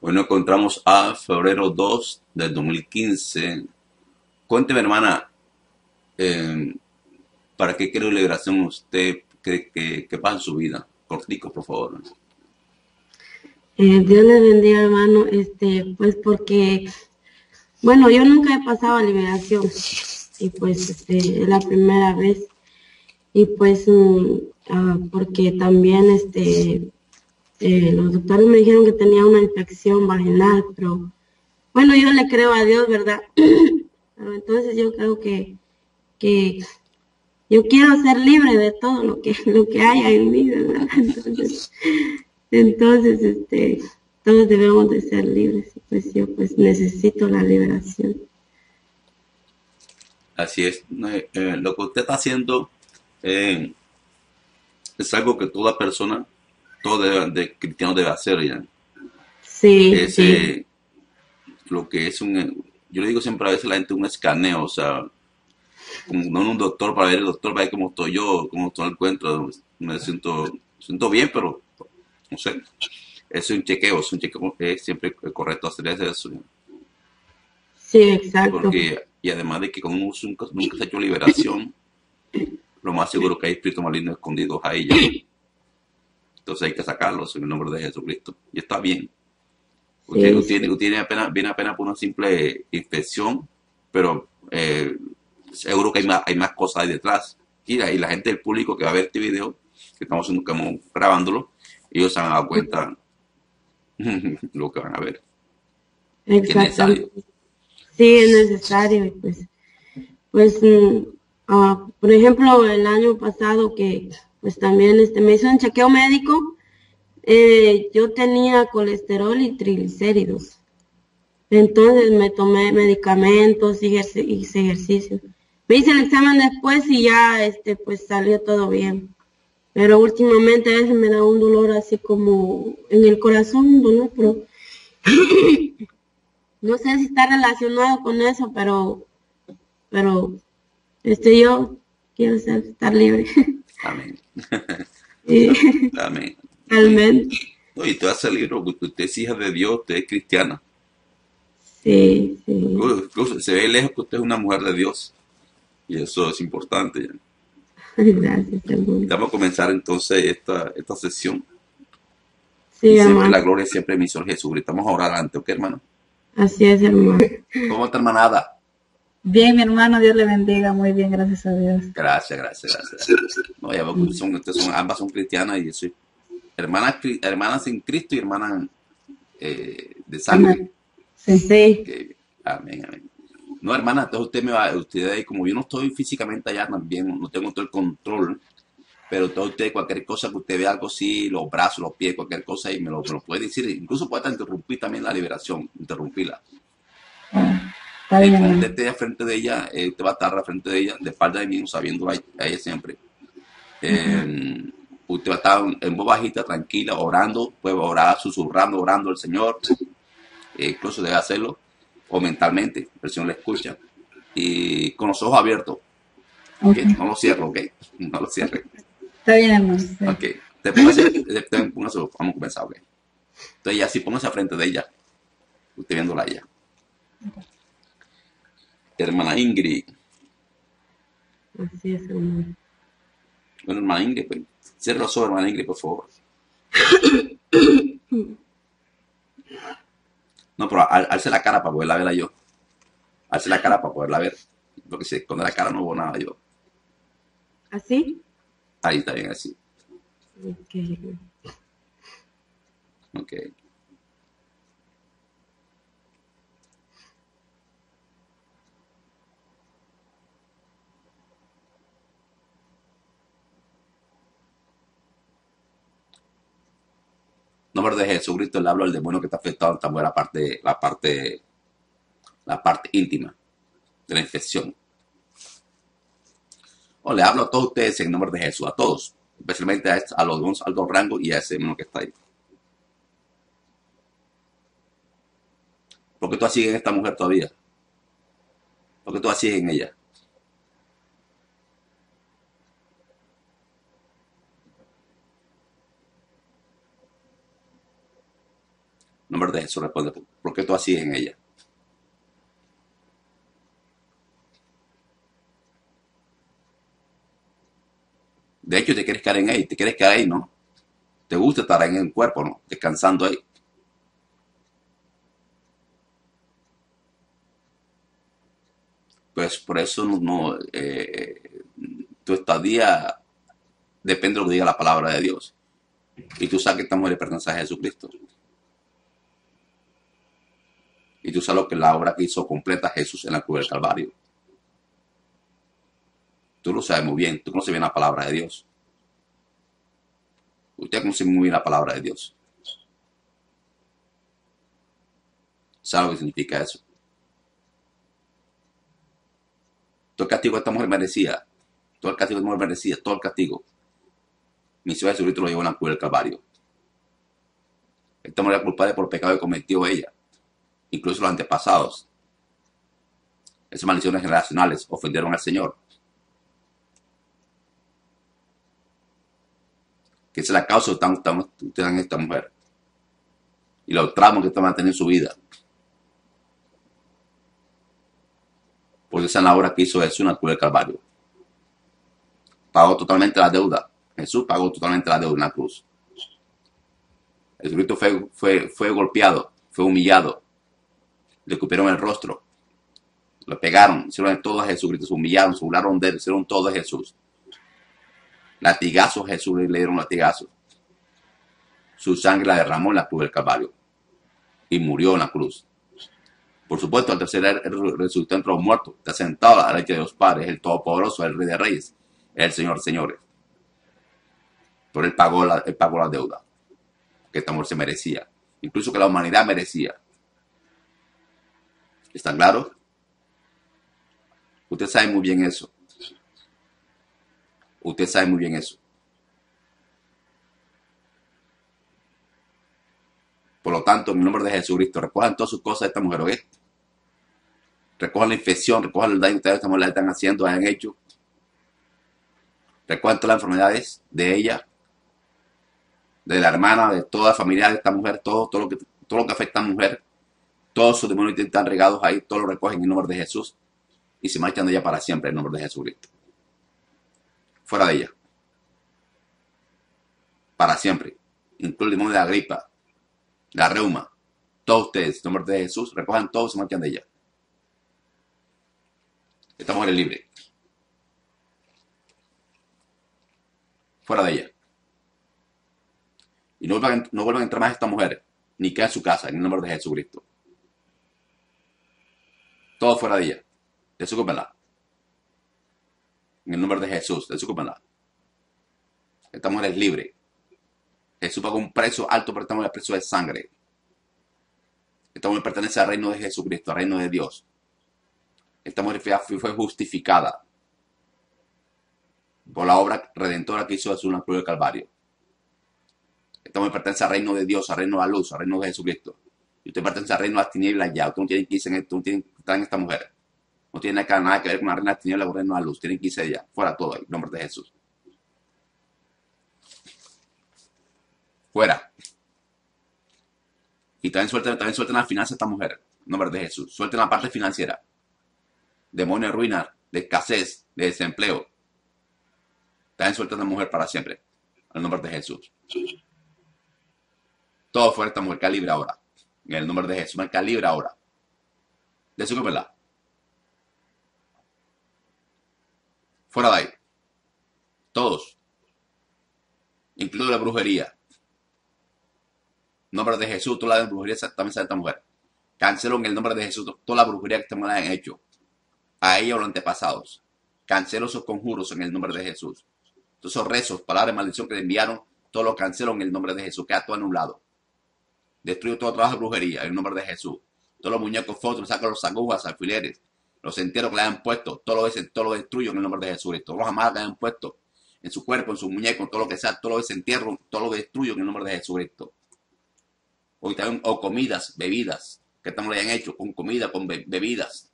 Hoy nos encontramos a febrero 2 del 2015. Cuénteme, hermana, ¿para qué cree liberación usted cree que pasa en su vida? Cortico, por favor. Dios le bendiga, hermano. Pues porque, bueno, yo nunca he pasado a liberación. Y pues es la primera vez. Y pues porque también los doctores me dijeron que tenía una infección vaginal, pero bueno, yo le creo a Dios, ¿verdad? Pero entonces yo creo que yo quiero ser libre de todo lo que haya en mí, ¿verdad? Entonces todos debemos de ser libres, pues yo pues necesito la liberación. Así es, lo que usted está haciendo es algo que toda persona, todo cristiano debe hacer ya. Sí, sí. Lo que es un, yo le digo siempre a veces a la gente, un escaneo, o sea, no un doctor para ver el doctor, para ver cómo estoy yo, cómo estoy, encuentro, me siento bien, pero no sé. Es un chequeo es siempre correcto hacer eso. Sí, exacto. Porque, y además de que como nunca se ha hecho liberación, lo más seguro que hay espíritus malignos escondidos ahí ya. Entonces hay que sacarlos en el nombre de Jesucristo. Y está bien. Usted sí, viene apenas por una simple infección, pero seguro que hay más cosas ahí detrás. Y la gente del público que va a ver este video, que estamos grabándolo, ellos se van a dar cuenta lo que van a ver. Exacto. Es necesario. Sí, es necesario. Pues por ejemplo, el año pasado que... pues también me hizo un chequeo médico, yo tenía colesterol y triglicéridos, entonces me tomé medicamentos y ejercicio. Me hice el examen después y ya pues salió todo bien, pero últimamente a veces me da un dolor así como en el corazón, un dolor, pero no sé si está relacionado con eso, pero yo quiero estar libre. Amén. Sí. Amén. Amén. Y tú haces el libro porque usted es hija de Dios, usted es cristiana. Sí, sí. Incluso se ve lejos que usted es una mujer de Dios. Y eso es importante. Gracias, hermano. Vamos a comenzar entonces esta sesión. Sí, y siempre la gloria, siempre el misor Jesucristo. Vamos a orar antes, ¿ok, hermano? Así es, hermano. ¿Cómo está, hermanada? Bien, mi hermano, Dios le bendiga. Muy bien, gracias a Dios. Gracias. No, ya veo que ambas son cristianas y yo soy hermanas en Cristo y hermanas de sangre. Sí, sí. Okay. Amén. No, hermana, entonces usted, como yo no estoy físicamente allá también, no tengo todo el control, pero todo usted, cualquier cosa que usted vea, algo así, los brazos, los pies, cualquier cosa, y me lo puede decir. Incluso puede interrumpir también la liberación, interrumpirla. Cuando usted esté frente de ella, usted va a estar frente de ella, de espalda de mí, sabiendo a ella siempre. Usted va a estar en voz bajita, tranquila, orando, puede orar, susurrando, orando al Señor. Incluso debe hacerlo, o mentalmente, pero el Señor le escucha. Y con los ojos abiertos. Okay. Okay. No lo cierre, ¿ok? No lo cierre. Está bien, hermano. Sí. Ok. Póngase, vamos a comenzar, ok. Entonces ya, si póngase frente de ella, usted viéndola a ella. Okay. Hermana Ingrid. Así es, hermano. Bueno, hermana Ingrid, pues, cierra los ojos, hermana Ingrid, por favor. No, pero alce la cara para poderla ver yo. Alce la cara para poderla ver. Porque si esconde la cara no veo nada yo. ¿Así? Ahí está bien, así. Ok. Nombre de Jesucristo, le hablo al demonio que está afectado también la parte íntima de la infección. O le hablo a todos ustedes en nombre de Jesús, a todos, especialmente a los dos altos rangos y a ese demonio que está ahí. ¿Por qué tú así en esta mujer todavía? ¿Por qué tú así en ella? No, hombre, Jesús, responde, ¿por qué tú así en ella? De hecho, te quieres quedar en ahí, ¿no? Te gusta estar en el cuerpo, ¿no? Descansando ahí. Pues por eso tu estadía depende de lo que diga la palabra de Dios. Y tú sabes que esta mujer pertenece a Jesucristo. Y tú sabes lo que la obra que hizo completa Jesús en la cruz del Calvario. Tú lo sabes muy bien, tú conoces bien la palabra de Dios. Usted conoce muy bien la palabra de Dios. ¿Sabe lo que significa eso? Todo el castigo de esta mujer merecía. Todo el castigo de esta mujer merecía, todo el castigo. Mi Señor Jesucristo lo llevó en la cruz del Calvario. Esta mujer era culpable por el pecado que cometió ella, incluso los antepasados. Esas maldiciones generacionales ofendieron al Señor. Que es la causa que tienen esta mujer. Y los tramos que está manteniendo en su vida. Porque esa es la obra que hizo Jesús en la cruz del Calvario. Pagó totalmente la deuda. Jesús pagó totalmente la deuda en la cruz. Jesucristo fue golpeado, fue humillado. Le cubrieron el rostro. Lo pegaron, hicieron todo a Jesucristo, se humillaron, se burlaron de él, hicieron todo a Jesús. Latigazos, Jesús le dieron latigazos. Su sangre la derramó en la cruz del Calvario. Y murió en la cruz. Por supuesto, al tercer día resucitó entre los muertos. Está sentado a la derecha de los padres. El Todopoderoso, el Rey de Reyes. El Señor, señores. Pero él pagó la deuda. Que este amor se merecía. Incluso que la humanidad merecía. ¿Están claros? Usted sabe muy bien eso. Usted sabe muy bien eso. Por lo tanto, en el nombre de Jesucristo, recojan todas sus cosas de esta mujer, ¿ok? Recojan la infección, recojan el daño que ustedes le están haciendo, hayan hecho. Recojan todas las enfermedades de ella, de la hermana, de toda la familia de esta mujer, todo lo que afecta a la mujer. Todos sus demonios están regados ahí, todos los recogen en el nombre de Jesús y se marchan de ella para siempre en el nombre de Jesucristo. Fuera de ella. Para siempre. Incluye el demonio de la gripa, la reuma. Todos ustedes, en nombre de Jesús, recojan todos y se marchan de ella. Esta mujer es libre. Fuera de ella. Y no vuelvan a entrar más a esta mujer, ni queda en su casa, en el nombre de Jesucristo. Todo fuera de ella. Desocúpenla. En el nombre de Jesús, desocúpenla. Esta mujer es libre. Jesús pagó un precio alto, pero esta mujer es precio de sangre. Esta mujer pertenece al reino de Jesucristo, al reino de Dios. Esta mujer fue justificada por la obra redentora que hizo Jesús en la cruz del Calvario. Esta mujer pertenece al reino de Dios, al reino de la luz, al reino de Jesucristo. Y usted pertenece al reino de las tinieblas ya. Usted no tiene que irse en esto, no tiene que estar en esta mujer. No tiene nada que ver con la reina de tinieblas o reino de la luz. Tienen que irse de ella. Fuera todo. En nombre de Jesús. Fuera. Y también suelten las finanzas de esta mujer. En nombre de Jesús. Suelten la parte financiera. Demonio de ruina, de escasez, de desempleo. También suelten a la mujer para siempre. En nombre de Jesús. Todo fuera esta mujer. Calibre ahora. En el nombre de Jesús. Calibre ahora. Desocúpenla. Fuera de ahí. Todos. Incluso la brujería. En nombre de Jesús, toda la brujería también sale de esta mujer. Cancelo en el nombre de Jesús toda la brujería que esta mujer han hecho. A ella o los antepasados. Cancelo esos conjuros en el nombre de Jesús. Todos esos rezos, palabras de maldición que le enviaron, todo lo cancelo en el nombre de Jesús. Queda todo anulado. Destruyo todo trabajo de brujería en el nombre de Jesús. Todos los muñecos fotos, saco los agujas, alfileres. Los enteros que le han puesto, todo lo destruyo en el nombre de Jesucristo. Todos los amarras que le han puesto en su cuerpo, en sus muñecos, todo lo que sea, todo lo desentierro, todo lo destruyo en el nombre de Jesucristo. O comidas, bebidas, que estamos le hayan hecho, con comida, con bebidas.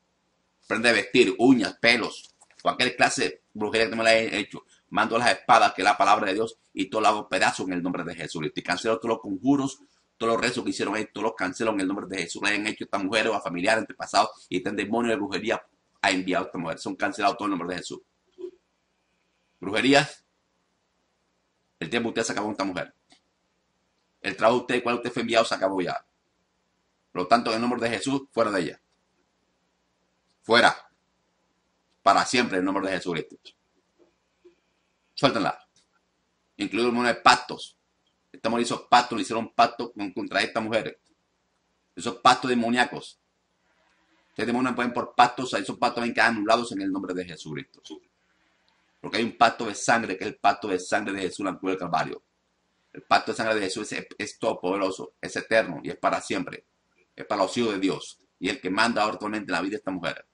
Prenda de vestir, uñas, pelos, cualquier clase de brujería que me le hayan hecho. Mando las espadas, que es la palabra de Dios, y todo lo hago pedazos en el nombre de Jesucristo. Y cancelo todos los conjuros, Todos los rezos que hicieron ahí, todos los cancelan en el nombre de Jesús. Le han hecho a estas mujeres o a familiares, antepasados, y este demonio de brujería ha enviado a esta mujer. Son cancelados todos en el nombre de Jesús. Brujerías. El tiempo usted se acabó con esta mujer. El trabajo de usted, cual usted fue enviado, se acabó ya. Por lo tanto, en el nombre de Jesús, fuera de ella. Fuera. Para siempre, en el nombre de Jesucristo. Suéltenla. Incluido el mundo de pactos. Esta mujer hizo pactos, le hicieron pactos contra estas mujeres. Esos pactos demoníacos. Ustedes demonios pueden por pactos, esos pactos ven que quedan anulados en el nombre de Jesucristo. Porque hay un pacto de sangre, que es el pacto de sangre de Jesús en la cruz del Calvario. El pacto de sangre de Jesús es todopoderoso, es eterno y es para siempre. Es para los hijos de Dios y el que manda ahora actualmente en la vida de esta mujer.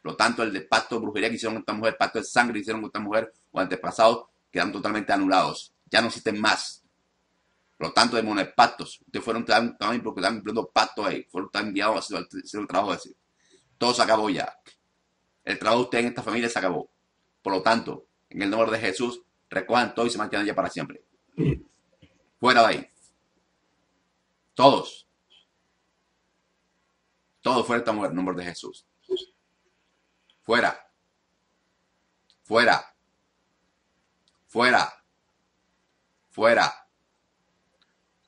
Por lo tanto, el de pacto de brujería que hicieron con esta mujer, el pacto de sangre que hicieron con esta mujer o antepasados quedan totalmente anulados. Ya no existen más. Por lo tanto, demonios de pactos. Ustedes fueron también porque están cumpliendo pactos ahí. Fueron tan enviados a hacer el trabajo ese. Todo se acabó ya. El trabajo de ustedes en esta familia se acabó. Por lo tanto, en el nombre de Jesús, recojan todo y se mantienen allá para siempre. Fuera de ahí. Todos. Todo fuera de esta mujer, en nombre de Jesús. Fuera. Fuera. Fuera. Fuera.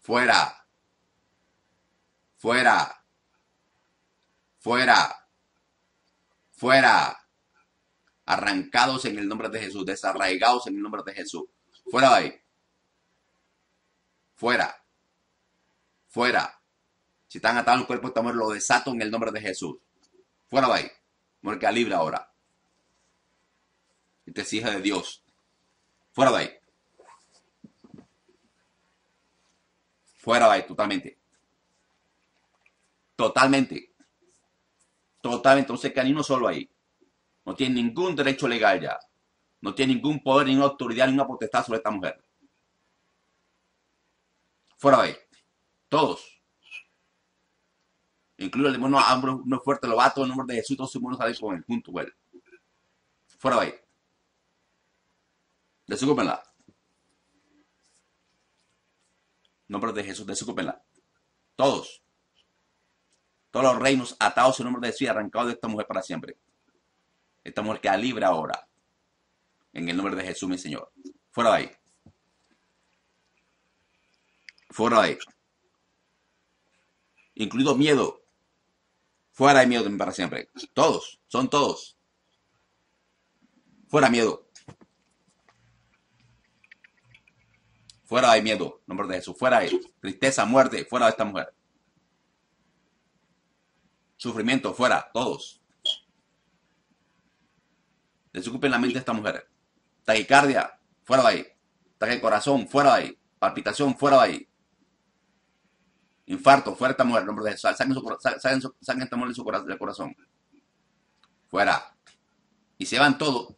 Fuera. Fuera. Fuera. Fuera. Arrancados en el nombre de Jesús. Desarraigados en el nombre de Jesús. Fuera de ahí. Fuera. Fuera. Si están atados al cuerpo de esta mujer, lo desato en el nombre de Jesús. Fuera de ahí. Mujer libre ahora. Esta es hija de Dios. Fuera de ahí. Fuera de ahí, totalmente. Totalmente. Totalmente. Entonces, canino solo ahí. No tiene ningún derecho legal ya. No tiene ningún poder, ninguna autoridad, ninguna potestad sobre esta mujer. Fuera de ahí. Todos. Incluye el demonio a uno fuerte, lo va todo en nombre de Jesús, todos sus demonios salen con él, junto con él. Fuera de ahí. Desocúpenla. Nombre de Jesús, desocúpenla. Todos. Todos los reinos atados en nombre de Jesús y arrancados de esta mujer para siempre. Esta mujer queda libre ahora. En el nombre de Jesús, mi Señor. Fuera de ahí. Fuera de ahí. Incluido miedo. Fuera de miedo para siempre. Todos. Son todos. Fuera miedo. Fuera de miedo. En nombre de Jesús. Fuera de tristeza, muerte. Fuera de esta mujer. Sufrimiento. Fuera. Todos. Desocupen la mente de esta mujer. Taquicardia. Fuera de ahí. Ataque de corazón. Fuera de ahí. Palpitación. Fuera de ahí. Infarto, fuera esta mujer, nombre de Jesús. Saquen esta mujer de su corazón. Fuera. Y se van todos.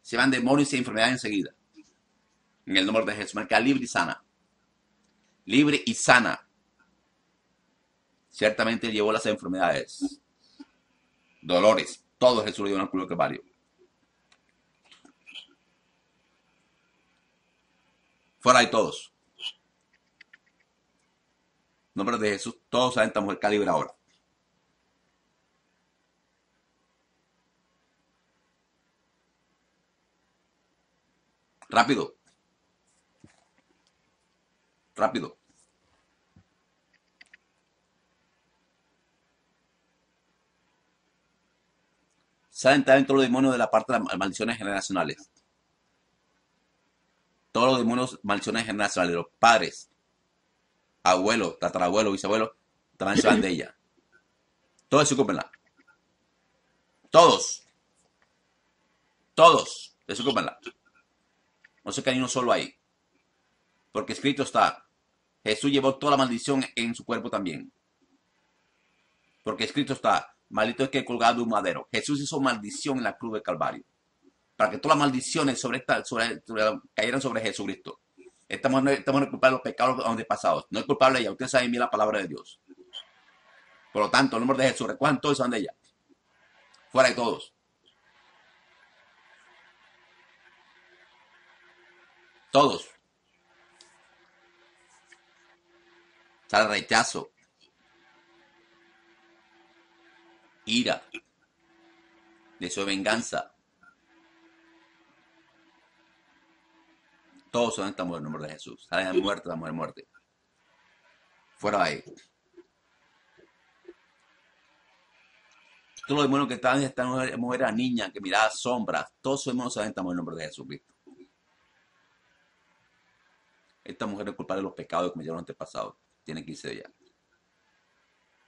Se van demonios y enfermedades enseguida. En el nombre de Jesús. Marca libre y sana. Libre y sana. Ciertamente llevó las enfermedades. Dolores. Todo Jesús lo llevó en el culo Calvario. Fuera de todos. Nombre de Jesús, todos saben esta mujer calibre ahora. Rápido. Rápido. Saben también todos los demonios de la parte de las maldiciones generacionales. Todos los demonios, maldiciones generacionales, los padres. Abuelo, tatarabuelo, bisabuelo, también se van de ella. Todos desocúpenla. Todos. Todos desocúpenla. No se quede uno solo ahí. Porque escrito está. Jesús llevó toda la maldición en su cuerpo también. Porque escrito está. Maldito es que colgado de un madero. Jesús hizo maldición en la cruz del Calvario. Para que todas las maldiciones cayeran sobre Jesucristo. Esta mujer es culpable de los pecados antepasados. No es culpable ella. Ustedes saben bien la palabra de Dios. Por lo tanto, en el nombre de Jesús, recojan todos y sean de ella. Fuera de todos. Todos. Sale rechazo, ira, deseo de venganza. Todos son esta mujer en el nombre de Jesús. Salen a muerte, la mujer muerte. Fuera de ahí. Todos los demonios que estaban en esta mujer era niña, que miraba sombras. Todos sus demonios salen a esta mujer en el nombre de Jesús. ¿Viste? Esta mujer es culpable de los pecados que cometieron los antepasados. Tiene que irse de ella.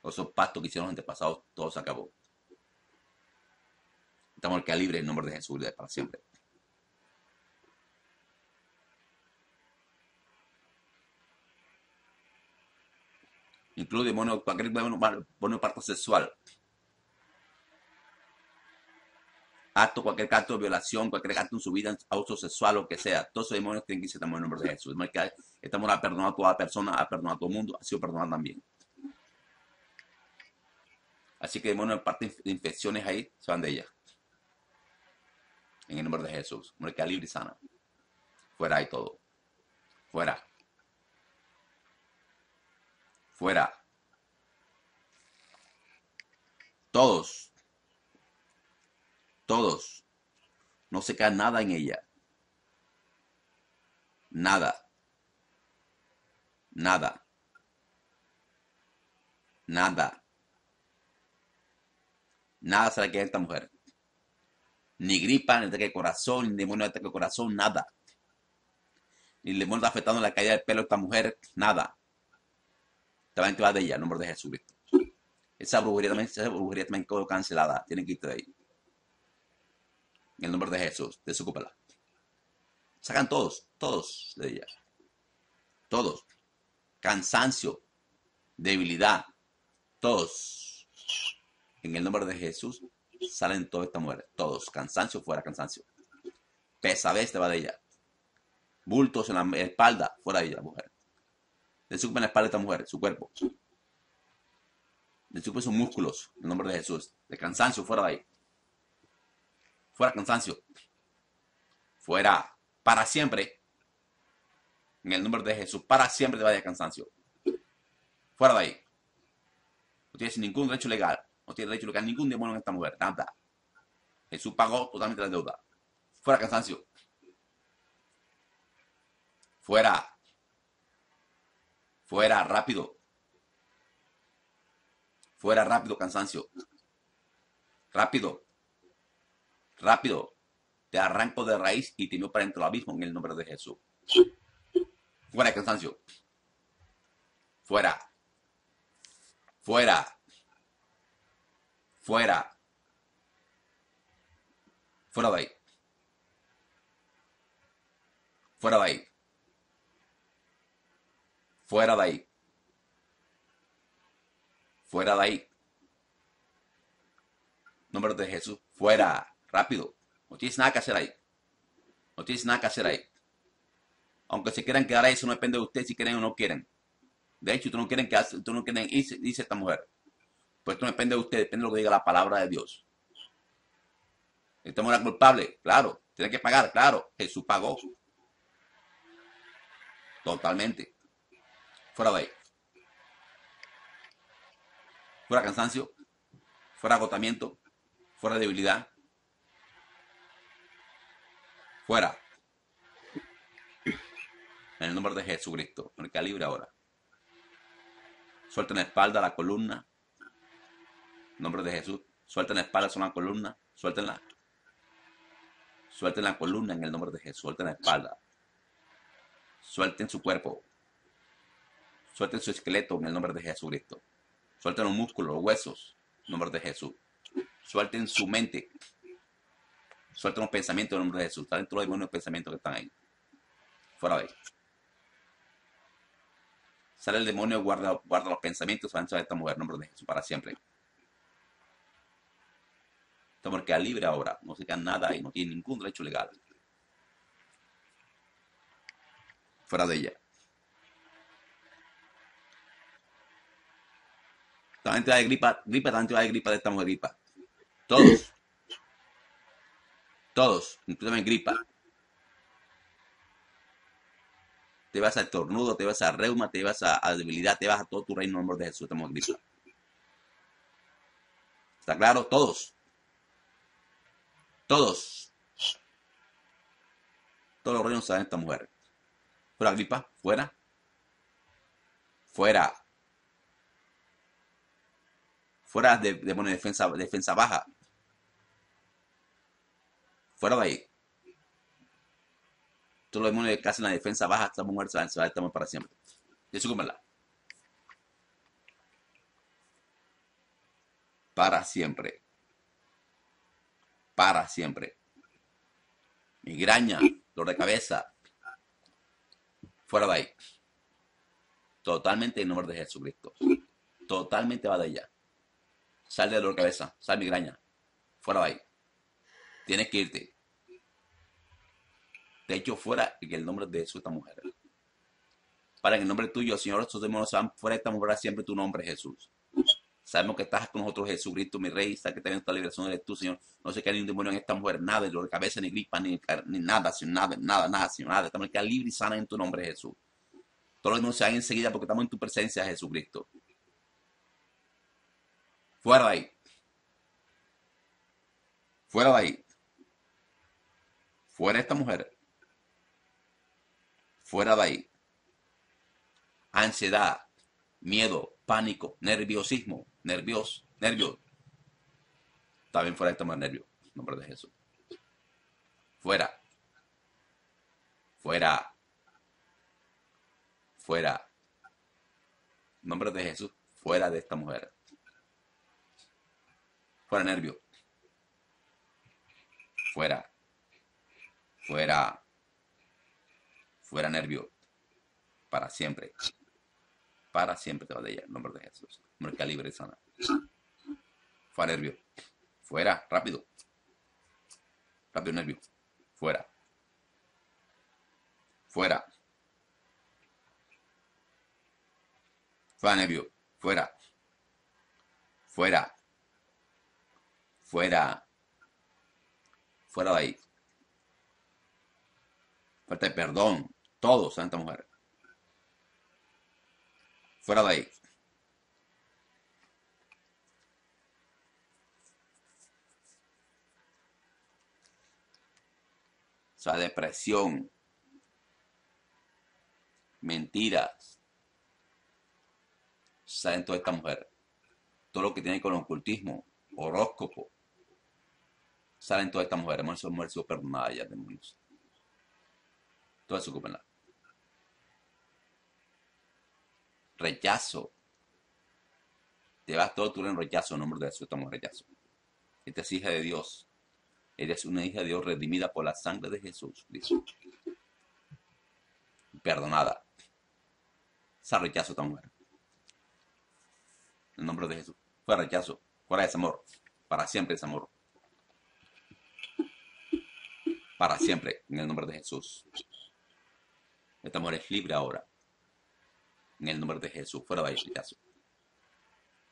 O esos pactos que hicieron los antepasados, todo se acabó. Esta mujer queda libre en el nombre de Jesús para siempre. Incluye cualquier demonio parto sexual. Acto, cualquier acto de violación, cualquier acto en su vida, abuso sexual, lo que sea. Todos esos demonios tienen que irse en el nombre de Jesús. Estamos a perdonar a toda persona, a perdonar a todo el mundo, ha sido perdonado también. Así que demonios, parte de infecciones ahí, se van de ella. En el nombre de Jesús. Mujer queda libre y sana. Fuera y todo. Fuera. Fuera. Todos. Todos. No se queda nada en ella. Nada. Nada. Nada. Nada se le queda a esta mujer. Ni gripa, ni ataque de corazón, ni demonio de ataque de corazón, nada. Ni el demonio está afectando la caída del pelo de esta mujer, nada. También te va de ella, en nombre de Jesús. Esa brujería también quedó cancelada. Tienen que irte de ahí. En el nombre de Jesús, desocúpala. Sacan todos, todos de ella. Todos. Cansancio, debilidad, todos. En el nombre de Jesús salen todas estas mujeres, todos. Cansancio, fuera, cansancio. Pesadez te va de ella. Bultos en la espalda, fuera de ella, mujer. Desocupen la espalda de esta mujer, su cuerpo. Desocupen sus músculos, en el nombre de Jesús. De cansancio, fuera de ahí. Fuera, cansancio. Fuera, para siempre. En el nombre de Jesús, para siempre te vaya cansancio. Fuera de ahí. No tienes ningún derecho legal. No tienes derecho legal ningún demonio en esta mujer. Nada. Jesús pagó totalmente la deuda. Fuera, cansancio. Fuera. Fuera, rápido. Fuera, rápido, cansancio. Rápido. Rápido. Te arranco de raíz y te envío para dentro del abismo en el nombre de Jesús. Fuera, cansancio. Fuera. Fuera. Fuera. Fuera de ahí. Fuera de ahí. Fuera de ahí. Fuera de ahí. Nombre de Jesús. Fuera. Rápido. No tienes nada que hacer ahí. No tienes nada que hacer ahí. Aunque se quieran quedar ahí, eso no depende de ustedes si quieren o no quieren. De hecho, tú no quieren quedarse, tú no quieren irse, dice esta mujer. Pues esto no depende de ustedes, depende de lo que diga la palabra de Dios. Esta mujer es culpable, claro. Tiene que pagar, claro. Jesús pagó. Totalmente. Fuera de ahí. Fuera cansancio. Fuera agotamiento. Fuera debilidad. Fuera. En el nombre de Jesucristo. En el calibre ahora. Suelta en la espalda la columna. En nombre de Jesús. Suelta en la espalda, son la columna. Suéltenla. Suelten la columna en el nombre de Jesús. Suelten la espalda. Suelten su cuerpo. Suelten su esqueleto en el nombre de Jesucristo. Suelten los músculos, los huesos, en el nombre de Jesús. Suelten su mente. Suelten los pensamientos en el nombre de Jesús. Salen todos los demonios pensamientos que están ahí. Fuera de ahí. Sale el demonio, guarda los pensamientos, van a esta mujer en el nombre de Jesús para siempre. Esta mujer queda libre ahora. No se queda nada ahí. No tiene ningún derecho legal. Fuera de ella. Tanta de gripa, tanta de gripa de esta mujer, gripa. Todos. Todos, incluso también gripa. te vas a estornudo, te vas a reuma, te vas a debilidad, te vas a todo tu reino en el nombre de Jesús. Estamos en Cristo. ¿Está claro? Todos. Todos. Todos los reinos salen de esta mujer. Fuera Agripa, fuera. Fuera. Fuera de poner defensa baja. Fuera de ahí. Todos los demonios que hacen la defensa baja, esta mujer se va a estar para siempre. Descúbrala. Para siempre. Para siempre. Migraña, dolor de cabeza. Fuera de ahí. Totalmente en nombre de Jesucristo. Totalmente va de ella. Sal de dolor de cabeza. Sal migraña. Fuera de ahí. Tienes que irte. Te echo fuera en el nombre de Jesús, esta mujer. Para en el nombre tuyo, Señor, estos demonios van fuera de esta mujer, siempre tu nombre, Jesús. Sabemos que estás con nosotros, Jesucristo, mi Rey. Sabes que también esta liberación eres tú, Señor. No sé que hay un demonio en esta mujer. Nada de dolor de cabeza, ni gripa, ni nada, Señor. Nada, Señor. Nada. Estamos acá libre y sana en tu nombre, Jesús. Todos los demonios se van enseguida porque estamos en tu presencia, Jesucristo. Fuera de ahí. Fuera de ahí. Fuera de esta mujer. Fuera de ahí. Ansiedad, miedo, pánico, nerviosismo, nervios. También fuera de esta mujer, nervios. En nombre de Jesús. Fuera. Fuera. Fuera. En nombre de Jesús. Fuera de esta mujer. Fuera nervios. Fuera. Fuera. Fuera nervio. Para siempre. Para siempre te va de ella. En nombre de Jesús. Hombre que libre y sana. Fuera nervio. Fuera. Rápido. Rápido nervio. Fuera. Fuera. Fuera nervio. Fuera. Fuera. Fuera. Fuera de ahí. Falta de perdón. Todo, santa mujer. Fuera de ahí. O sea, depresión. Mentiras. Salen toda esta mujer. Todo lo que tiene con el ocultismo. Horóscopo. Salen toda esta mujer. Hermanos, son mujeres perdonadas ya, demonios. Todas se ocupan. Rechazo. Te vas todo tu rechazo en nombre de Jesús. Estamos rechazo. Esta es hija de Dios. Ella es una hija de Dios redimida por la sangre de Jesús. Cristo. Perdonada. Esa rechazo esta mujer. En nombre de Jesús. Fuera rechazo. Fuera desamor. Para siempre desamor. Para siempre. En el nombre de Jesús. Esta mujer es libre ahora. En el nombre de Jesús. Fuera de rechazo.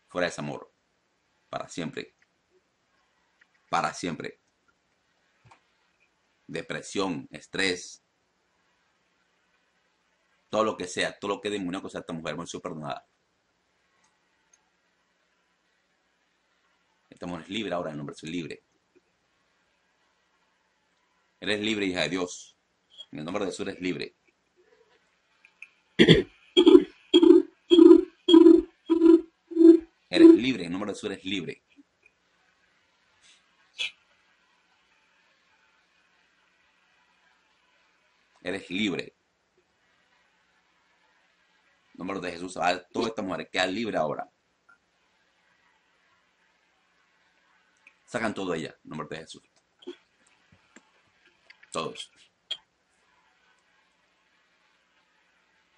Fuera de desamor. Para siempre. Para siempre. Depresión. Estrés. Todo lo que sea. Todo lo que demoníaco sea esta mujer. Muy perdonada. Esta mujer es libre ahora. En el nombre de Jesús. Libre. Eres libre, hija de Dios. En el nombre de Jesús eres libre. Eres libre, en el nombre de Jesús eres libre. Eres libre. En el nombre de Jesús, a toda esta mujer queda libre ahora. Sacan todo ella, en el nombre de Jesús. Todos.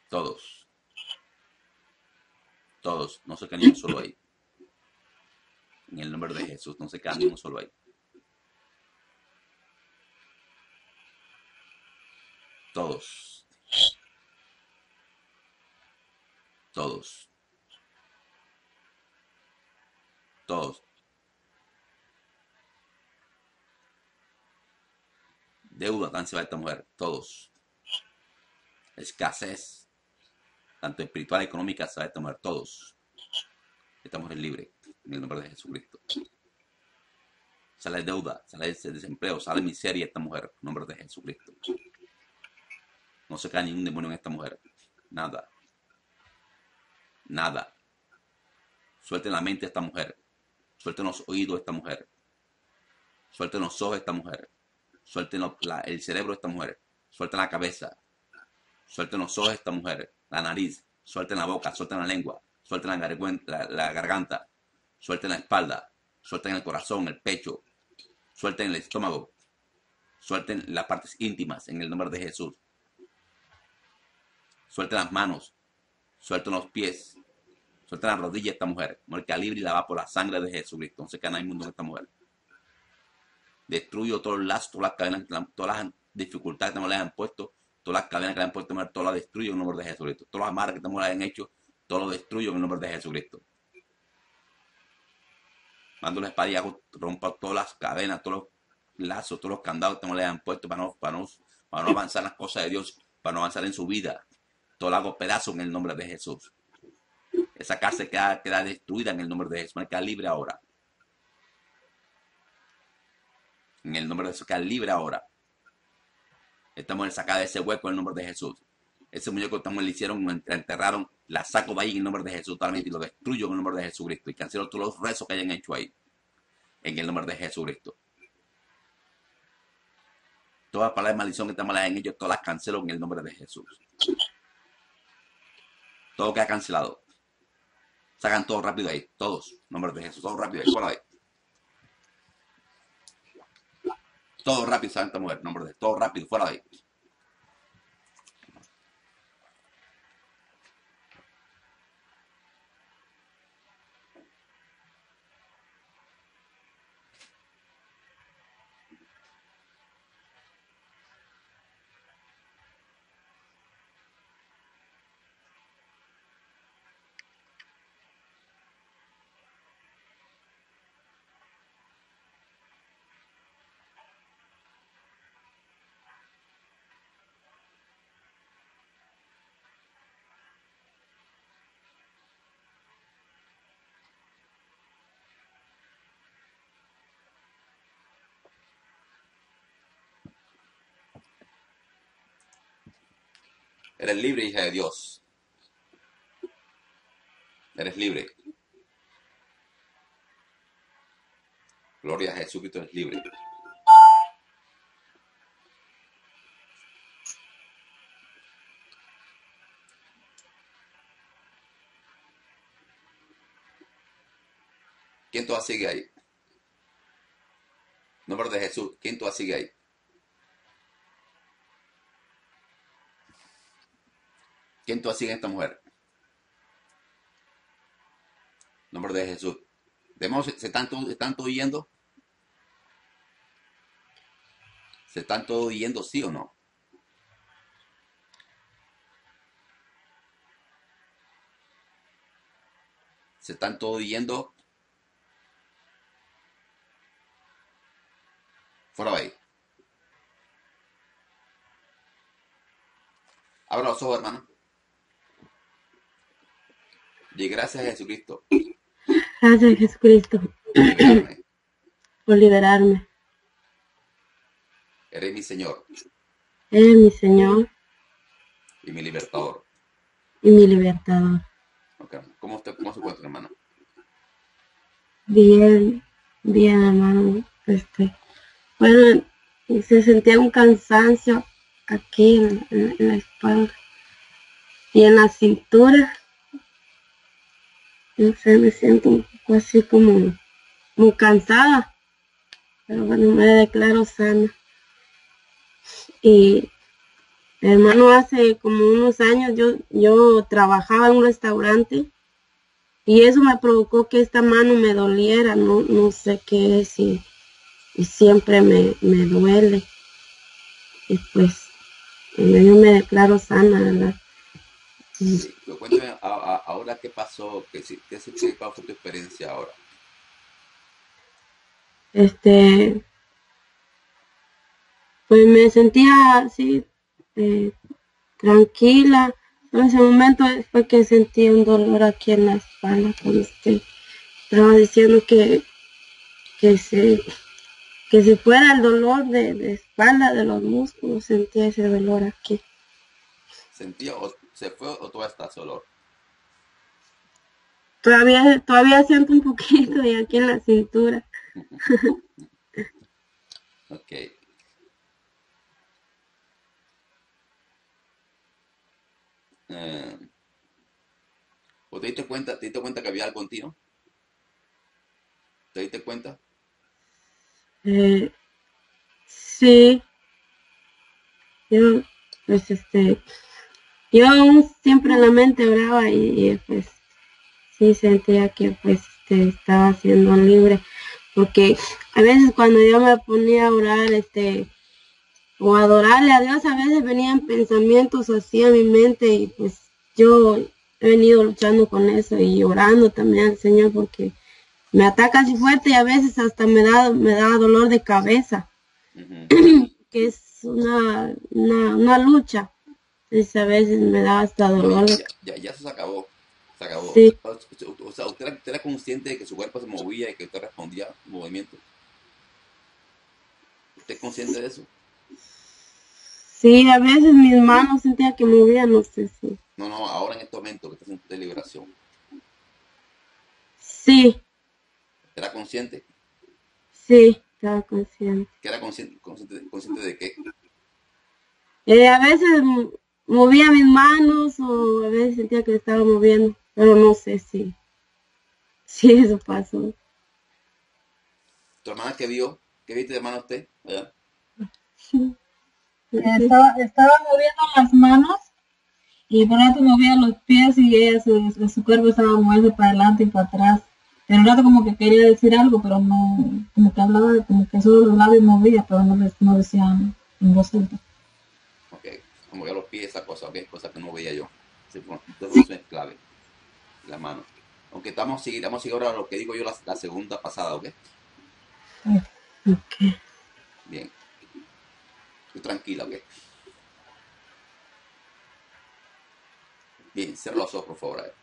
Todos. Todos. No se queda ni solo ahí. En el nombre de Jesús. No se queda ni solo ahí. Todos. Todos. Todos. Deuda tan se va esta mujer. Todos. escasez, tanto espiritual, económica, se va a tomar todos. Estamos libres en el nombre de Jesucristo. Sale deuda, sale desempleo, sale miseria esta mujer en el nombre de Jesucristo. No se cae ningún demonio en esta mujer. Nada. Nada. Suelten la mente a esta mujer. Suelten los oídos a esta mujer. Suelten los ojos a esta mujer. Suelten el cerebro a esta mujer. Suelten la cabeza. Suelten los ojos a esta mujer. La nariz. Suelten la boca. Suelten la lengua. Suelten la garganta. Suelten la espalda. Suelten el corazón, el pecho. Suelten el estómago. Suelten las partes íntimas en el nombre de Jesús. Suelten las manos. Suelten los pies. Suelten las rodillas a esta mujer. Muerte libre y lavada por la sangre de Jesucristo. No se cae nada inmundo en esta mujer. Destruyo todos los lazos, todas las cadenas, todas las dificultades que no le han puesto, todas las cadenas que le han puesto, todas las destruyo en el nombre de Jesucristo. Todas las amarras que estamos le han hecho, todo lo destruyo en el nombre de Jesucristo. Mando la espada y hago, rompa todas las cadenas, todos los lazos, todos los candados que no le han puesto para no avanzar en las cosas de Dios, para no avanzar en su vida. Todo lo hago pedazo en el nombre de Jesús. Esa cárcel queda destruida en el nombre de Jesús. Queda libre ahora. En el nombre de Jesús, queda libre ahora. Esta mujer sacada de ese hueco en el nombre de Jesús. Ese muñeco que esta mujer le hicieron, la enterraron, la saco de ahí en el nombre de Jesús totalmente y lo destruyo en el nombre de Jesucristo. Y cancelo todos los rezos que hayan hecho ahí. En el nombre de Jesucristo. Todas las palabras de maldición que están malas en ellos, todas las cancelo en el nombre de Jesús. Todo queda cancelado. Sacan todo rápido ahí. Todos. En el nombre de Jesús. Todo rápido ahí. Fuera de ahí. Todo rápido, Santa Mujer, nombre de todo rápido, fuera de ahí. Eres libre, hija de Dios. Eres libre. Gloria a Jesucristo, eres libre. ¿Quién todavía sigue ahí? Nombre de Jesús, ¿quién todavía sigue ahí? ¿Quién tú sigue esta mujer? Nombre de Jesús. ¿Se están todos yendo? ¿Se están todos yendo, sí o no? ¿Se están todos yendo? Fuera de ahí. Abra los ojos, hermano. Y gracias a Jesucristo. Gracias a Jesucristo. Por liberarme. Eres mi Señor. Eres mi Señor. Y mi libertador. Okay. ¿Cómo se encuentra, hermano? Bien, bien, hermano. Bueno, se sentía un cansancio aquí en la espalda y en la cintura. No sé, me siento un poco así como cansada, pero bueno, me declaro sana. Y hermano, hace como unos años yo trabajaba en un restaurante y eso me provocó que esta mano me doliera, no sé qué es y siempre me duele. Y pues yo me declaro sana, ¿verdad? Sí, cuéntame ahora qué pasó, cuál fue tu experiencia ahora. Pues me sentía así, tranquila. En ese momento fue que sentí un dolor aquí en la espalda cuando estaba diciendo que se fuera el dolor de espalda, de los músculos. Sentía ese dolor aquí. ¿Sentía o se fue o todavía está dolor? Todavía siento un poquito y aquí en la cintura. Ok. ¿O te diste cuenta que había algo en ti, no? ¿Te diste cuenta? Sí. Yo aún siempre en la mente oraba y pues sí sentía que pues estaba siendo libre, porque a veces cuando yo me ponía a orar o adorarle a Dios, a veces venían pensamientos así a mi mente y pues yo he venido luchando con eso y orando también al Señor, porque me ataca así fuerte y a veces hasta me da dolor de cabeza. Uh-huh. Que es una lucha. Entonces a veces me da hasta dolor. Ya eso se acabó. Se acabó. Sí. O sea, ¿usted era consciente de que su cuerpo se movía y que usted respondía a un movimiento? ¿Usted es consciente de eso? Sí, a veces mis manos sentía que movían, no sé si. No, ahora en este momento que estás en de liberación. Sí. ¿Era consciente? Sí, estaba consciente. ¿Qué era consciente de qué? A veces movía mis manos o a veces sentía que estaba moviendo, pero no sé si eso pasó. ¿Tu hermana qué vio? ¿Qué viste de hermana usted? ¿Verdad? Sí. Estaba moviendo las manos y por rato movía los pies y ella su cuerpo estaba moviendo para adelante y para atrás. Pero un rato como que quería decir algo, pero no, como que hablaba, como que solo los labios movía, pero no decía en voz alta. Ok, mover los pies, esa cosa, ok, cosa que no veía yo. Sí, bueno, entonces eso es clave, la mano. Aunque vamos a seguir ahora lo que digo yo la segunda pasada, ok. Ok. Bien. Tranquila, ok. Bien, cierra los ojos, por favor.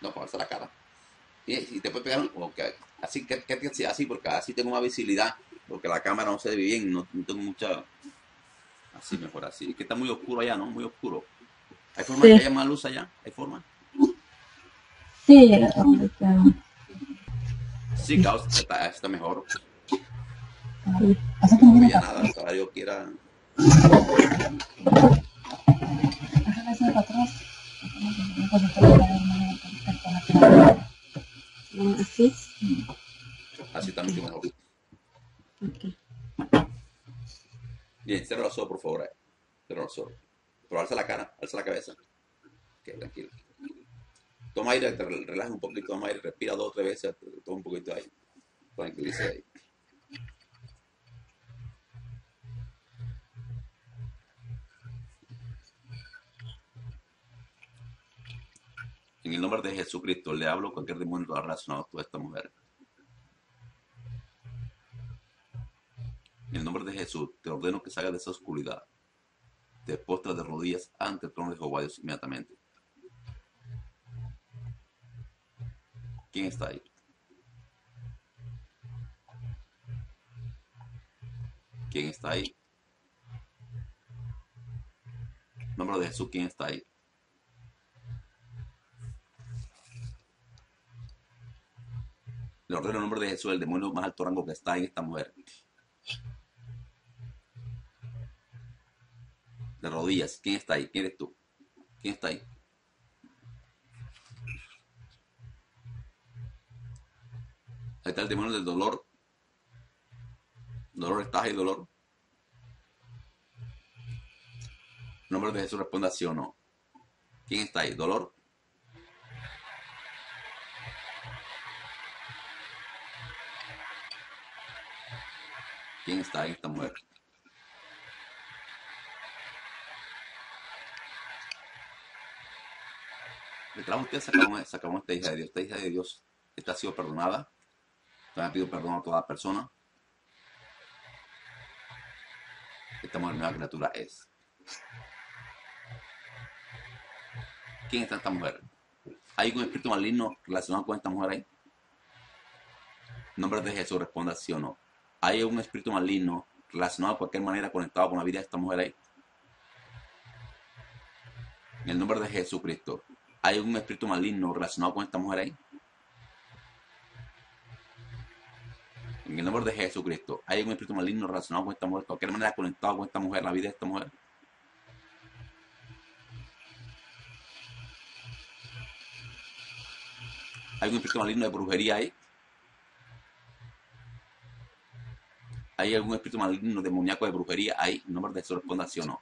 No, para la cara. Bien, y te puedes pegar un... Okay. Así que así, porque así tengo más visibilidad, porque la cámara no se ve bien, no tengo mucha... Así mejor, así. Es que está muy oscuro allá, ¿no? Muy oscuro. ¿Hay forma sí. Que haya más luz allá? ¿Hay forma? Sí, sí, claro, está mejor. No veía nada, ahora yo quiera. Así. Así está mucho mejor. Okay. Bien, cierra los ojos, por favor. Cierra los ojos. Pero alza la cara, alza la cabeza. Ok, tranquilo. Toma aire, relaja un poquito, toma aire, respira 2 o 3 veces, toma un poquito de aire. Tranquiliza ahí. En el nombre de Jesucristo, le hablo cualquier demonio relacionado a esta mujer. En el nombre de Jesús, te ordeno que salgas de esa oscuridad. Te postras de rodillas ante el trono de Jehová Dios inmediatamente. ¿Quién está ahí? ¿Quién está ahí? En el nombre de Jesús, ¿quién está ahí? Le ordeno en nombre de Jesús, el demonio más alto rango que está en esta mujer. De rodillas, ¿quién está ahí? ¿Quién eres tú? ¿Quién está ahí? Ahí está el demonio del dolor. Dolor, estás ahí, dolor. En nombre de Jesús, responda sí o no. ¿Quién está ahí? ¿Dolor? ¿Quién está ahí? Está muerto. Detrás de usted sacamos esta hija de Dios. Esta hija de Dios está sido perdonada. También pido perdón a toda persona. Esta mujer nueva criatura es. ¿Quién está esta mujer? ¿Hay un espíritu maligno relacionado con esta mujer ahí? En nombre de Jesús, responda sí o no. ¿Hay un espíritu maligno relacionado de cualquier manera conectado con la vida de esta mujer ahí? En el nombre de Jesucristo, ¿hay un espíritu maligno relacionado con esta mujer ahí? En el nombre de Jesucristo, ¿hay un espíritu maligno relacionado con esta mujer? ¿De cualquier manera conectado con esta mujer, la vida de esta mujer? ¿Hay un espíritu maligno de brujería ahí? ¿Hay algún espíritu maligno, demoníaco, de brujería ahí? En nombre de Jesús, responda sí o no.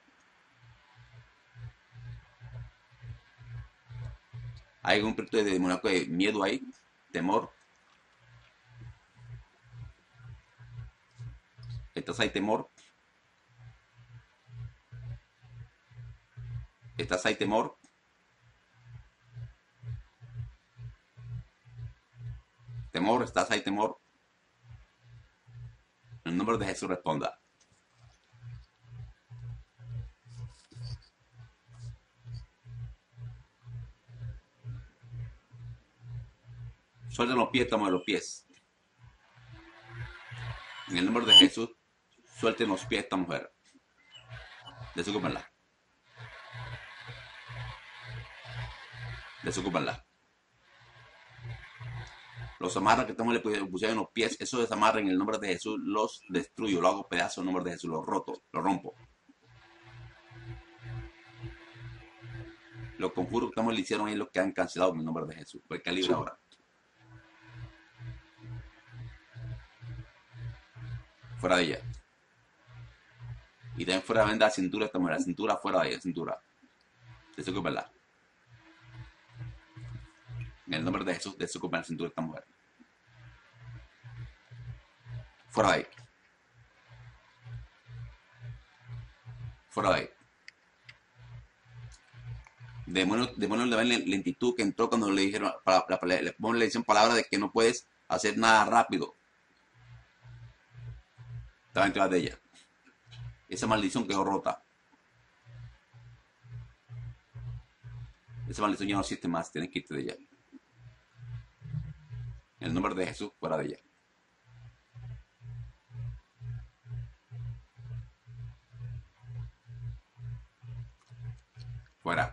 ¿Hay algún espíritu de demoníaco de miedo ahí? ¿Temor? ¿Estás ahí, temor? ¿Estás ahí, temor? ¿Temor? ¿Estás ahí, temor? En el nombre de Jesús, responda. Suelten los pies, estamos de los pies. En el nombre de Jesús, suelten los pies a esta mujer. Desocúpenla. Desocúpenla. Los amarras que estamos le pusieron en los pies, esos desamarras en el nombre de Jesús, los destruyo, lo hago pedazos en el nombre de Jesús, los roto, los rompo. Los conjuros que estamos le hicieron ahí, los que han cancelado en el nombre de Jesús. Voy a libre ahora. Fuera de ella. Y también fuera de venda la cintura esta mujer. La cintura fuera de ella, cintura. Desocúpenla. En el nombre de Jesús, desocúpenla la cintura esta mujer. Fuera de ahí. Fuera de ahí. Demonios le ven lentitud que entró cuando le dijeron, le dicen palabras de que no puedes hacer nada rápido. Estaba detrás de ella. Esa maldición quedó rota. Esa maldición ya no existe más. Tienes que irte de ella. En el nombre de Jesús, fuera de ella. Fuera.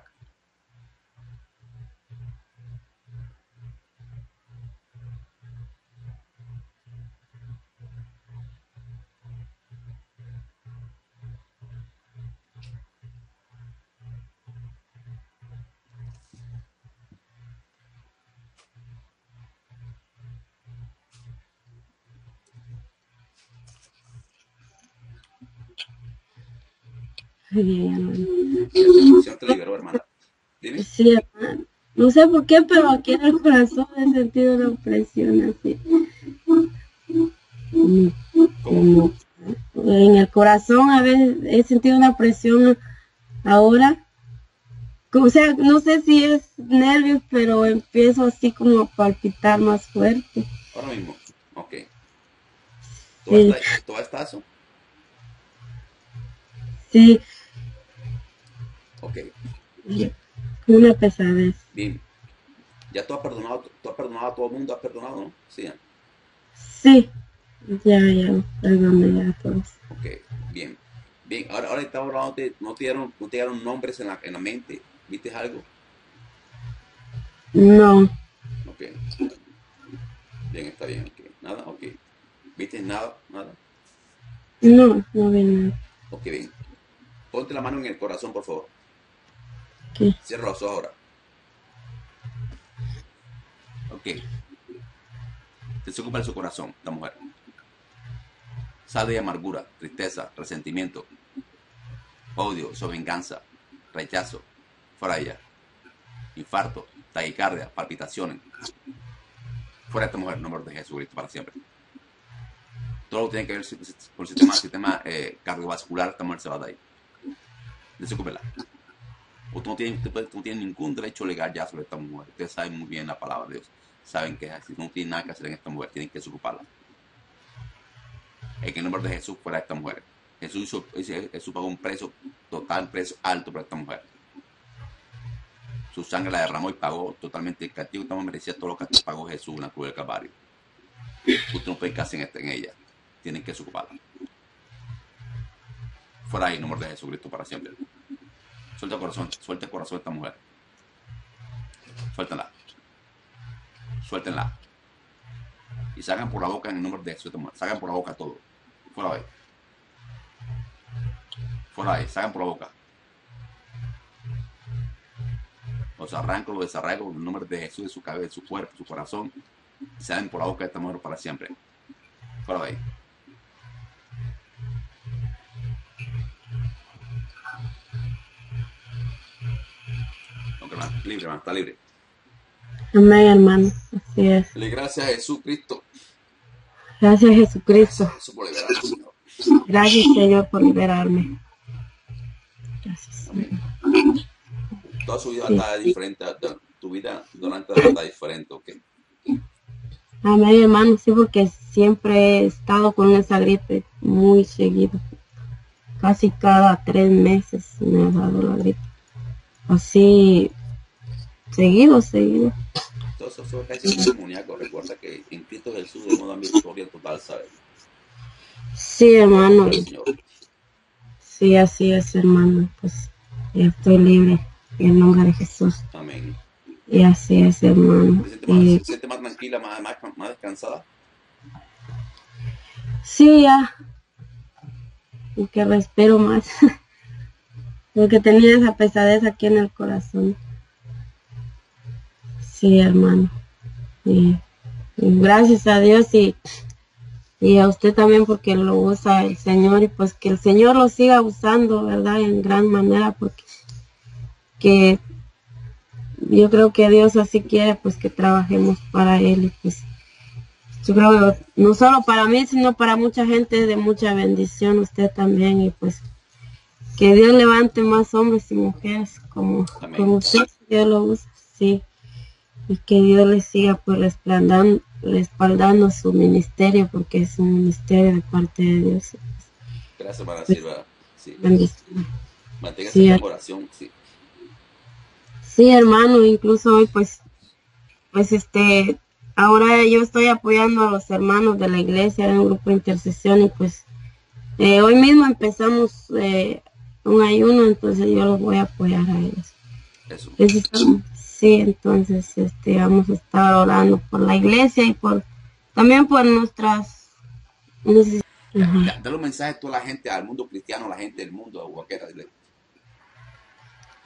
Sí, te liberó, hermana. Dime. Sí, hermano. No sé por qué, pero aquí en el corazón he sentido una opresión así. ¿Cómo? En el corazón a veces he sentido una presión ahora. O sea, no sé si es nervios, pero empiezo así como a palpitar más fuerte. Ahora mismo, ok. ¿Tú estás? Sí. Ok. Una pesadez. Bien. Ya tú has perdonado a todo el mundo, has perdonado, ¿no? Sí. Sí. Ya, perdoné a todos. Ok, bien. Bien, ahora estamos hablando de, no te dieron nombres en la mente, ¿viste algo? No. Ok. Bien, está bien, ok. Nada, ok. ¿Viste nada? No, no vi nada. Ok, bien. Ponte la mano en el corazón, por favor. Okay. Cierra los ojos ahora. Ok. Desocupa de su corazón, la mujer. Sal de amargura, tristeza, resentimiento, odio, su venganza, rechazo, fuera de ella. Infarto, taquicardia, palpitaciones. Fuera de esta mujer, en nombre de Jesucristo, para siempre. Todo lo que tiene que ver con el sistema cardiovascular, esta mujer se va de ahí. Desocúpela. Usted no tiene ningún derecho legal ya sobre esta mujer. Ustedes saben muy bien la palabra de Dios. Saben que si no tienen nada que hacer en esta mujer, tienen que desocuparla. En el nombre de Jesús, fuera de esta mujer. Jesús pagó un precio total, un precio alto para esta mujer. su sangre la derramó y pagó totalmente el castigo. Usted no merecía todo lo que pagó Jesús en la cruz del Calvario. Usted no puede quedarse en ella. Tienen que sucuparla. Fuera ahí, en nombre de Jesucristo, para siempre. Suelta el corazón de esta mujer. Suéltenla. Suéltenla. Y salgan por la boca en el nombre de Jesús. Salgan por la boca todo. Fuera ahí. Fuera ahí. Salgan por la boca. Los arranco, los desarraigo en el nombre de Jesús, de su cabeza, de su cuerpo, de su corazón. Y salen por la boca de esta mujer para siempre. Fuera de ahí. Libre, hermano, está libre. Amén, hermano. Así es. Le gracias a Jesucristo. Gracias a Jesucristo. Gracias a Jesús por liberarme, Señor. Gracias, Señor, por liberarme. Gracias. Amén. Toda su vida está diferente. Tu vida durante está diferente, ¿ok? Amén, hermano. Sí, porque siempre he estado con esa gripe muy seguido. Casi cada 3 meses me ha dado la gripe. Así... Seguido. Entonces, eso es un demoníaco. Recuerda que en Cristo Jesús de modo victoria total, ¿sabes? Sí, hermano. Sí, así es, hermano. Pues ya estoy libre en el nombre de Jesús. Amén. Y así es, hermano. ¿Se siente más tranquila, más descansada? Sí, ya. Y que respiro más. Porque tenía esa pesadez aquí en el corazón. Sí, hermano. Y gracias a Dios y a usted también porque lo usa el Señor y pues que el Señor lo siga usando, ¿verdad? En gran manera porque que yo creo que Dios así quiere pues que trabajemos para Él y pues yo creo que no solo para mí sino para mucha gente de mucha bendición usted también y pues que Dios levante más hombres y mujeres como usted, Dios lo usa, sí. Y que Dios les siga pues respaldando su ministerio, porque es un ministerio de parte de Dios. Gracias, hermana Silva. Sí. Manténgase en oración. Sí. Sí, hermano, incluso hoy pues ahora yo estoy apoyando a los hermanos de la iglesia en un grupo de intercesión y pues hoy mismo empezamos un ayuno, entonces yo los voy a apoyar a ellos. Eso. Sí, entonces vamos a estar orando por la iglesia y también por nuestras necesidades. Dale un mensaje a toda la gente, al mundo cristiano, a la gente del mundo, a cualquiera.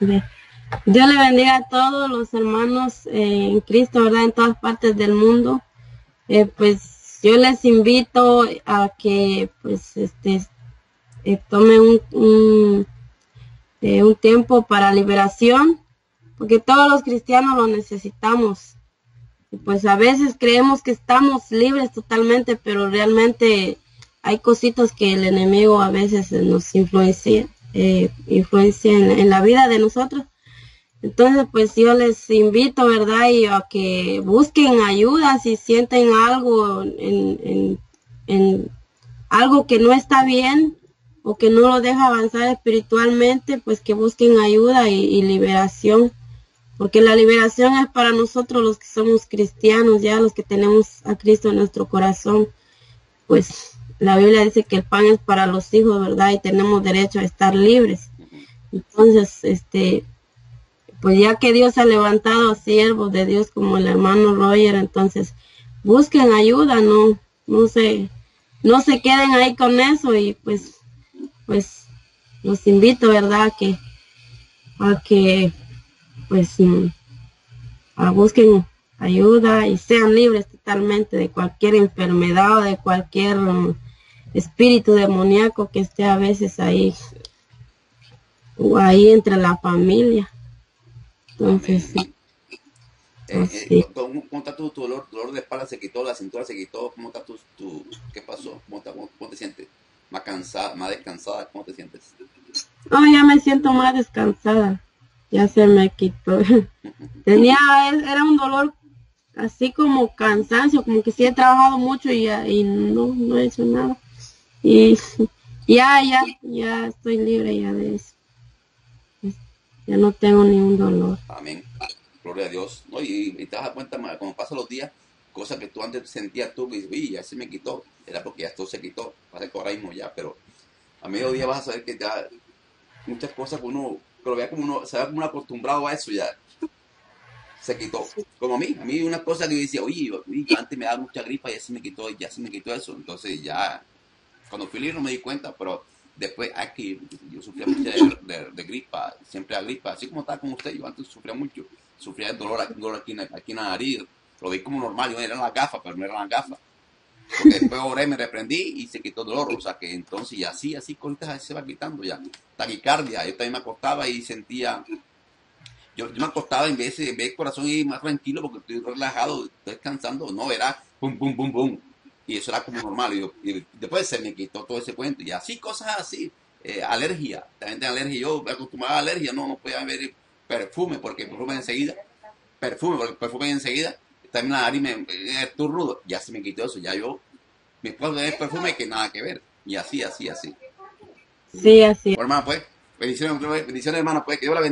Dios le bendiga a todos los hermanos en Cristo, ¿verdad? En todas partes del mundo. Pues yo les invito a que pues tomen un tiempo para liberación. Porque todos los cristianos lo necesitamos. Y pues a veces creemos que estamos libres totalmente, pero realmente hay cositas que el enemigo a veces nos influencia en la vida de nosotros. Entonces pues yo les invito, ¿verdad? Y a que busquen ayuda si sienten algo en algo que no está bien o que no lo deja avanzar espiritualmente, pues que busquen ayuda y liberación. Porque la liberación es para nosotros los que somos cristianos, ya los que tenemos a Cristo en nuestro corazón. Pues la Biblia dice que el pan es para los hijos, ¿verdad? Y tenemos derecho a estar libres. Entonces, pues ya que Dios ha levantado a siervos de Dios como el hermano Roger, entonces busquen ayuda, no se queden ahí con eso. Y pues los invito, ¿verdad? A que pues busquen ayuda y sean libres totalmente de cualquier enfermedad o de cualquier espíritu demoníaco que esté a veces ahí entre la familia. Entonces ¿cómo está tu dolor de espalda? ¿Se quitó? ¿La cintura se quitó? ¿Cómo está tu qué pasó? ¿Cómo te sientes? ¿Más cansada, más descansada? ¿Cómo te sientes? No, ya me siento más descansada. Ya se me quitó. Era un dolor así como cansancio, como que sí he trabajado mucho y no he hecho nada. Y ya estoy libre ya de eso. Ya no tengo ningún dolor. Amén. Gloria a Dios. No, y te das cuenta, cuando pasan los días, cosas que tú antes sentías tú, y uy, ya se me quitó. Era porque ya todo se quitó. Parece que ahora mismo ya, pero a mediodía vas a saber que ya muchas cosas que uno, pero vea como uno, se ve como uno acostumbrado a eso ya. Se quitó. Como a mí una cosa que decía, oye, antes me daba mucha gripa y ya se me quitó, eso. Entonces ya, cuando fui no me di cuenta, pero después aquí yo sufría mucho de gripa, siempre la gripa, así como estaba con usted, yo antes sufría mucho, sufría el dolor, aquí en la nariz, lo vi como normal, yo era la gafa, pero no era la gafa. Porque después oré, me reprendí y se quitó el dolor, o sea que entonces y así, cositas se va quitando ya. Taquicardia, yo también me acostaba y sentía... Yo me acostaba en vez de corazón y más tranquilo porque estoy relajado, estoy descansando, no, era pum, pum, pum, pum. Y eso era como normal. Y después se me quitó todo ese cuento. Y así, cosas así. Alergia. También tengo alergia. Yo me acostumbraba a alergia. No podía haber perfume porque perfume enseguida. También la nariz rudo. Ya se me quitó eso. Ya yo, mi esposo es perfume que nada que ver. Y así. Sí, así. Bueno, hermana, pues. Bendiciones, hermana, pues. Que Dios la bendiga.